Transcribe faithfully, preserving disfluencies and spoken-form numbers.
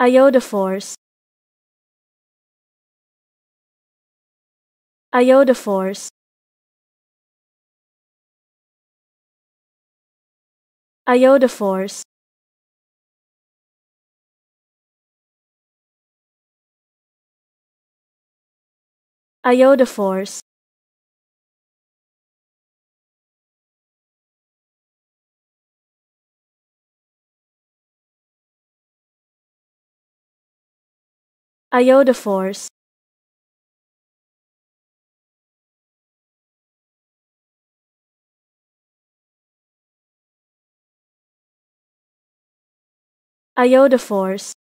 Iodophores. Iodophores. Iodophores. Iodophores. Iodophores. Iodophores.